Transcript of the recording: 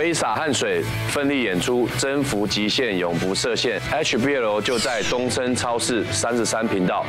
挥洒汗水，奋力演出，征服极限，永不设限。HBL 就在东森超市33频道。